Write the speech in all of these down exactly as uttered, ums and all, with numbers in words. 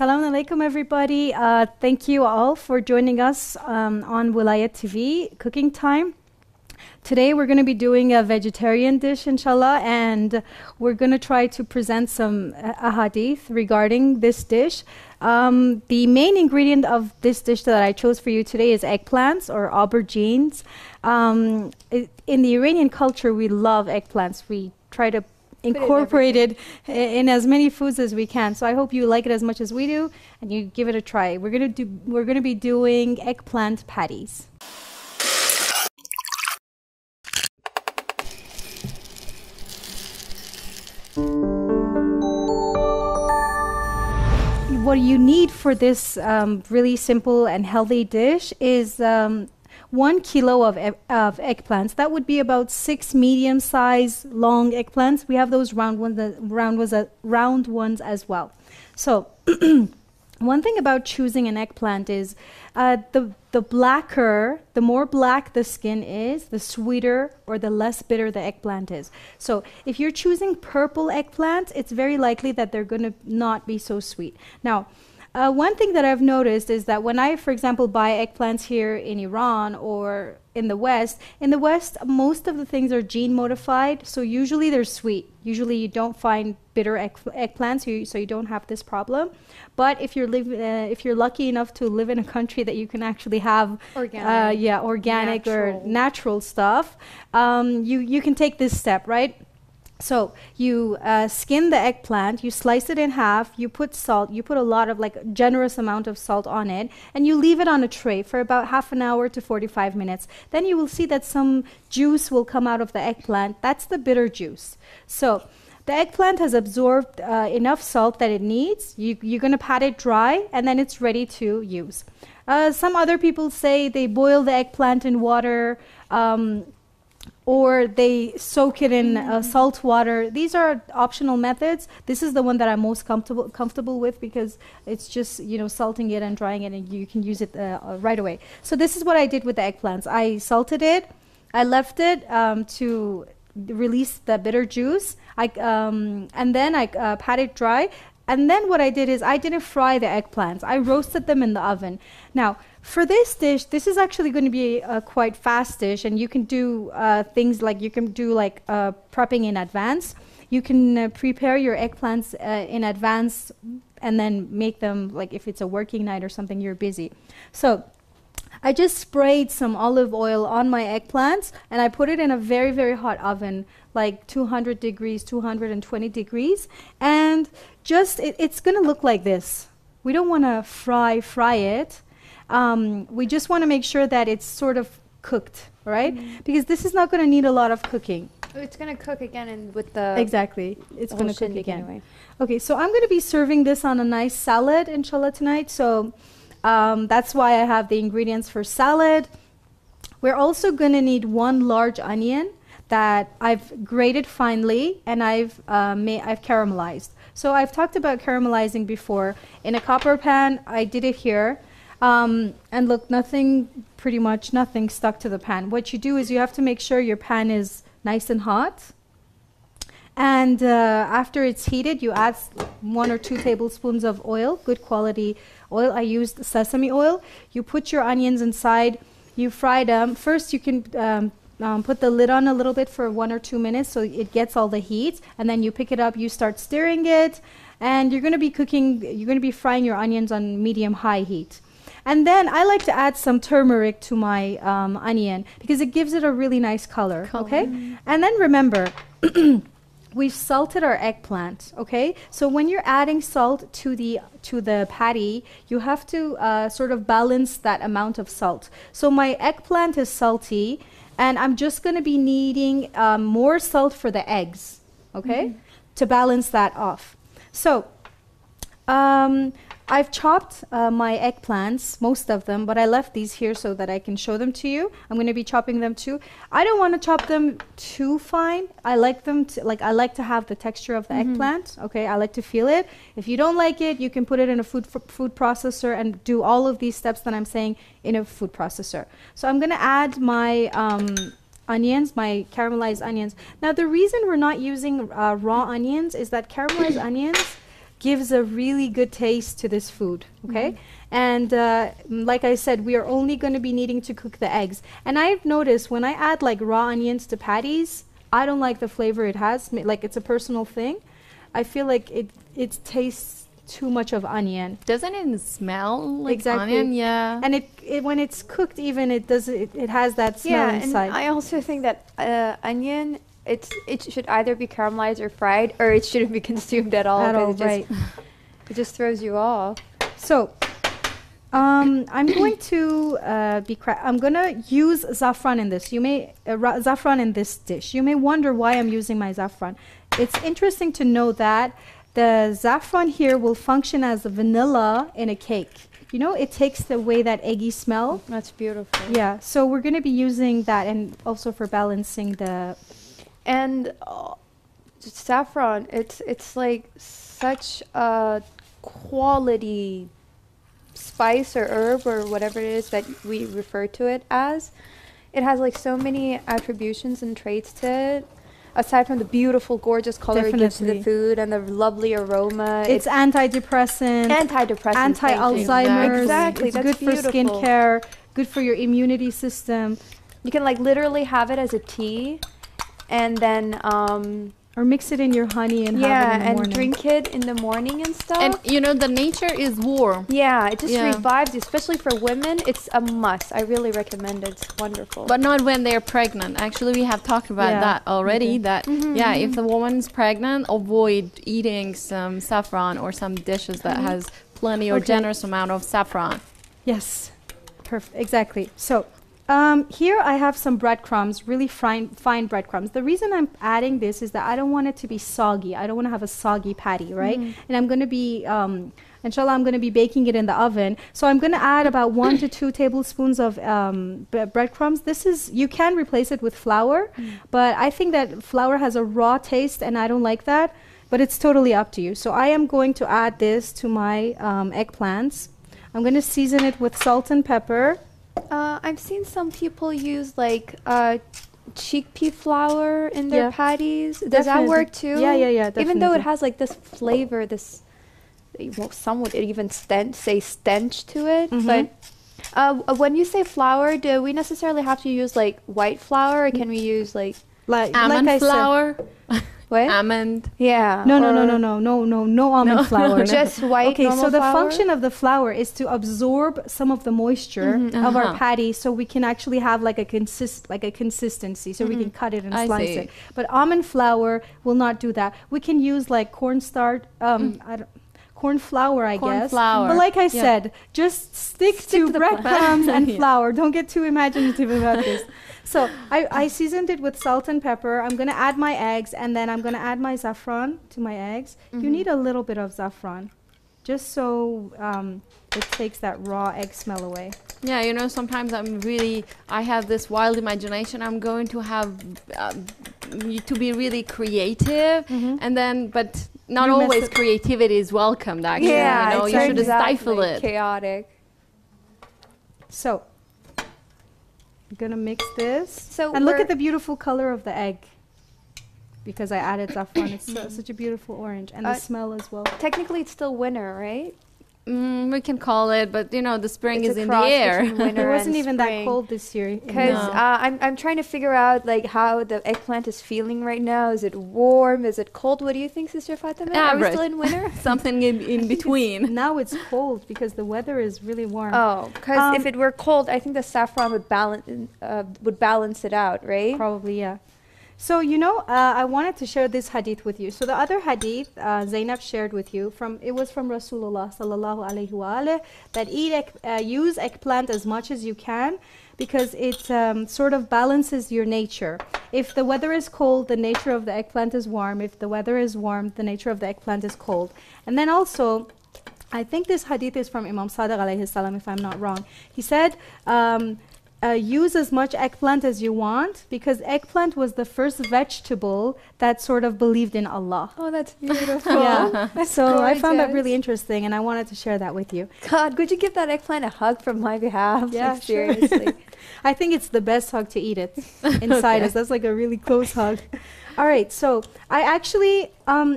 Assalamu alaikum, everybody. Uh, thank you all for joining us um, on Wilayah T V Cooking Time. Today we're going to be doing a vegetarian dish, inshallah, and we're going to try to present some ahadith regarding this dish. Um, the main ingredient of this dish that I chose for you today is eggplants or aubergines. Um, it, in the Iranian culture, we love eggplants. We try to incorporated in, in as many foods as we can. So I hope you like it as much as we do, and you give it a try. We're gonna do. We're gonna be doing eggplant patties. What you need for this um, really simple and healthy dish is Um, One kilo of, e of eggplants. That would be about six medium-sized long eggplants. We have those round ones, uh, round ones, uh, round ones as well. So, one thing about choosing an eggplant is uh, the the blacker, the more black the skin is, the sweeter or the less bitter the eggplant is. So, if you're choosing purple eggplants, it's very likely that they're going to not be so sweet. Now, Uh, one thing that I've noticed is that when I, for example, buy eggplants here in Iran or in the West, in the West, most of the things are gene modified, so usually they're sweet. Usually you don't find bitter egg, eggplants, so you, so you don't have this problem. But if you're live, uh, if you're lucky enough to live in a country that you can actually have organic, uh, yeah, organic natural. or natural stuff, um, you you can take this step, right? So you uh, skin the eggplant, you slice it in half, you put salt, you put a lot of like a generous amount of salt on it, and you leave it on a tray for about half an hour to forty-five minutes. Then you will see that some juice will come out of the eggplant. That's the bitter juice. So the eggplant has absorbed uh, enough salt that it needs. You, you're going to pat it dry, and then it's ready to use. Uh, some other people say they boil the eggplant in water, um, or they soak it in uh, salt water. These are optional methods. This is the one that I'm most comfortable comfortable with, because it's just, you know, salting it and drying it, and you can use it uh, right away. So this is what I did with the eggplants. I salted it. I left it um, to release the bitter juice. I um, and then I uh, pat it dry. And then what I did is I didn't fry the eggplants. I roasted them in the oven. Now, for this dish, this is actually going to be a quite fast dish, and you can do uh, things like you can do like uh, prepping in advance. You can uh, prepare your eggplants uh, in advance, and then make them, like if it's a working night or something, you're busy. So I just sprayed some olive oil on my eggplants, and I put it in a very, very hot oven, like two hundred degrees, two hundred twenty degrees. And just, it, it's going to look like this. We don't want to fry, fry it. Um, we just want to make sure that it's sort of cooked, right? Mm-hmm. Because this is not going to need a lot of cooking. It's going to cook again and with the... Exactly. It's going to cook again. Anyway. Okay, so I'm going to be serving this on a nice salad, inshallah, tonight. So... Um, that's why I have the ingredients for salad. We're also going to need one large onion that I've grated finely, and I've uh, made, I've caramelized. So I've talked about caramelizing before. In a copper pan, I did it here. Um, and look, nothing, pretty much nothing stuck to the pan. What you do is you have to make sure your pan is nice and hot. And uh, after it's heated, you add one or two tablespoons of oil, good quality oil. I used sesame oil. You put your onions inside, you fry them. First, you can um, um, put the lid on a little bit for one or two minutes so it gets all the heat, and then you pick it up, you start stirring it, and you're going to be cooking, you're going to be frying your onions on medium-high heat. And then I like to add some turmeric to my um, onion, because it gives it a really nice color, color. okay? And then remember, we've salted our eggplant, okay? So when you're adding salt to the to the patty, you have to uh, sort of balance that amount of salt. So my eggplant is salty, and I'm just going to be needing um, more salt for the eggs, okay? Mm-hmm. To balance that off. So um, I've chopped uh, my eggplants, most of them, but I left these here so that I can show them to you. I'm going to be chopping them too. I don't want to chop them too fine. I like them to, like I like to have the texture of the mm-hmm. eggplant. Okay, I like to feel it. If you don't like it, you can put it in a food food processor and do all of these steps that I'm saying in a food processor. So I'm going to add my um, onions, my caramelized onions. Now the reason we're not using uh, raw onions is that caramelized onions gives a really good taste to this food, okay? Mm-hmm. And uh, like I said, we are only going to be needing to cook the eggs. And I've noticed when I add like raw onions to patties, I don't like the flavor it has. Like, it's a personal thing. I feel like it, it tastes too much of onion. Doesn't it smell like exactly. onion? Yeah. And it, it when it's cooked even, it does it, it has that smell yeah, inside. And I also think that uh, onion, It's, it should either be caramelized or fried, or it shouldn't be consumed at all. At all, it just, right. It just throws you off. So, um, I'm going to uh, be. Cra I'm going to use saffron in this. You may uh, saffron in this dish. You may wonder why I'm using my saffron. It's interesting to know that the saffron here will function as the vanilla in a cake. You know, it takes away that eggy smell. That's beautiful. Yeah. So we're going to be using that, and also for balancing the. And uh, saffron, it's it's like such a quality spice or herb or whatever it is that we refer to it as. It has like so many attributions and traits to it. Aside from the beautiful, gorgeous color Definitely. It gives to the food and the lovely aroma. It's, it's antidepressant. Antidepressant. Anti-Alzheimer's. Exactly. It's That's good beautiful. For skincare. Good for your immunity system. You can like literally have it as a tea. And then, um, or mix it in your honey and yeah, have it in the morning. Yeah, and drink it in the morning and stuff. And you know, the nature is warm. Yeah, it just yeah. revives, especially for women. It's a must. I really recommend it. It's wonderful. But not when they're pregnant. Actually, we have talked about yeah. that already. Mm-hmm. That mm-hmm. yeah, if the woman's pregnant, avoid eating some saffron or some dishes that mm-hmm. has plenty or okay. generous amount of saffron. Yes, perfect. Exactly. So. Um, here I have some breadcrumbs, really fine, fine breadcrumbs. The reason I'm adding this is that I don't want it to be soggy. I don't want to have a soggy patty, right? Mm-hmm. And I'm going to be, um, inshallah, I'm going to be baking it in the oven. So I'm going to add about one to two tablespoons of um, breadcrumbs. This is, you can replace it with flour, mm-hmm. but I think that flour has a raw taste and I don't like that, but it's totally up to you. So I am going to add this to my um, eggplants. I'm going to season it with salt and pepper. Uh, I've seen some people use like uh, chickpea flour in their yeah. patties. Does definitely. That work too? Yeah, yeah, yeah. Definitely. Even though it has like this flavor, this well, some would even stench, say stench to it. Mm-hmm. But uh, when you say flour, do we necessarily have to use like white flour, or can we use like like almond like flour? What? Almond. Yeah. No, no, no, no, no, no, no, no almond no. flour. No. Just white. Okay, so the flour? Function of the flour is to absorb some of the moisture mm-hmm. uh-huh. of our patty, so we can actually have like a consist, like a consistency, so mm-hmm. we can cut it and I slice see. It. But almond flour will not do that. We can use like cornstarch. Um, mm. I don't. Corn flour, I corn guess. Flour. But like I yeah. said, just stick, stick to, to breadcrumbs and yeah. flour. Don't get too imaginative about this. So I, I seasoned it with salt and pepper. I'm going to add my eggs, and then I'm going to add my saffron to my eggs. Mm-hmm. You need a little bit of saffron, just so um, it takes that raw egg smell away. Yeah, you know, sometimes I'm really, I have this wild imagination. I'm going to have, uh, to be really creative, mm-hmm. and then, but... Not you always creativity is welcomed, actually. Yeah, you know, exactly. you should stifle it. Chaotic. So, I'm gonna mix this. So and look at the beautiful color of the egg, because I added saffron. It's so, such a beautiful orange, and uh, the smell as well. Technically, it's still winter, right? Mm, we can call it, but you know, the spring it's is in the air. It wasn't even spring. That cold this year. Because no. uh, I'm, I'm trying to figure out like how the eggplant is feeling right now. Is it warm? Is it cold? What do you think, Sister Fatima? Average. Are we still in winter? Something in, in between. It's, now it's cold because the weather is really warm. Oh, because um, if it were cold, I think the saffron would balance uh, would balance it out, right? Probably, yeah. So, you know, uh, I wanted to share this hadith with you. So the other hadith uh, Zainab shared with you, from it was from Rasulullah sallallahu alaihi wa alihi, that eat egg, uh, use eggplant as much as you can, because it um, sort of balances your nature. If the weather is cold, the nature of the eggplant is warm. If the weather is warm, the nature of the eggplant is cold. And then also, I think this hadith is from Imam Sadiq alayhi salam, if I'm not wrong. He said... Um, Uh, use as much eggplant as you want, because eggplant was the first vegetable that sort of believed in Allah. Oh, that's beautiful. Yeah. That's so gorgeous. I found that really interesting, and I wanted to share that with you. God, could you give that eggplant a hug from my behalf? Yeah, like, seriously. I think it's the best hug to eat it inside okay. us. That's like a really close hug. All right, so I actually... Um,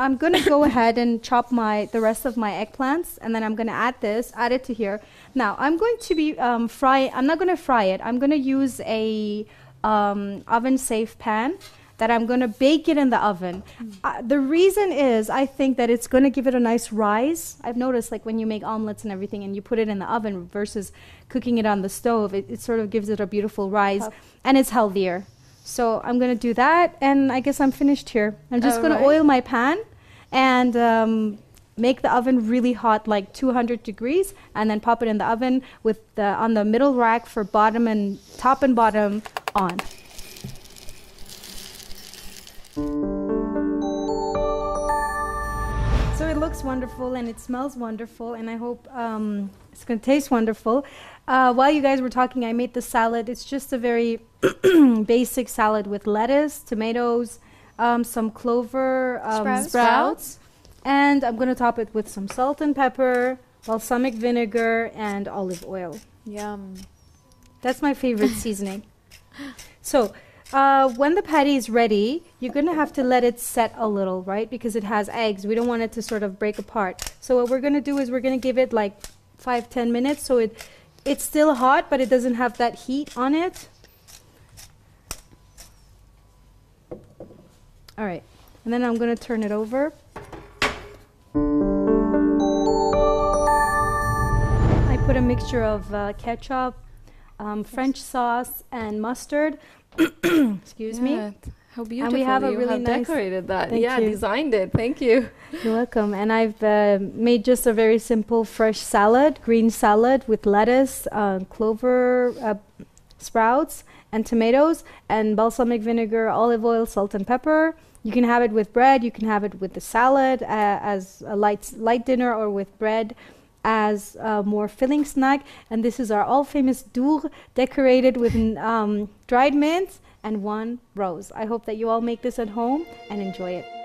I'm going to go ahead and chop my the rest of my eggplants, and then I'm going to add this, add it to here. Now, I'm going to be um, fry. I'm not going to fry it. I'm going to use a um, oven-safe pan that I'm going to bake it in the oven. Mm. Uh, the reason is I think that it's going to give it a nice rise. I've noticed, like, when you make omelets and everything and you put it in the oven versus cooking it on the stove, it, it sort of gives it a beautiful rise, oh. and it's healthier. So I'm going to do that, and I guess I'm finished here. I'm just going right. to oil my pan and um, make the oven really hot, like two hundred degrees, and then pop it in the oven with the, on the middle rack for bottom and top and bottom on. So it looks wonderful and it smells wonderful, and I hope um, it's going to taste wonderful. Uh, while you guys were talking, I made the salad. It's just a very basic salad with lettuce, tomatoes, um, some clover um, sprouts. sprouts, and I'm going to top it with some salt and pepper, balsamic vinegar, and olive oil. Yum. That's my favorite seasoning. So, Uh, when the patty is ready, you're going to have to let it set a little, right? Because it has eggs. We don't want it to sort of break apart. So what we're going to do is we're going to give it like five to ten minutes. So it, it's still hot, but it doesn't have that heat on it. All right. And then I'm going to turn it over. I put a mixture of uh, ketchup, um, French sauce, and mustard. Excuse yeah. me. How beautiful. And we have a you really have nice decorated that. Thank yeah, you. Designed it. Thank you. You're welcome. And I've uh, made just a very simple fresh salad, green salad with lettuce, uh, clover, uh, sprouts, and tomatoes, and balsamic vinegar, olive oil, salt, and pepper. You can have it with bread. You can have it with the salad uh, as a light light dinner, or with bread as a more filling snack. And this is our all-famous dour, decorated with um, dried mint and one rose. I hope that you all make this at home and enjoy it.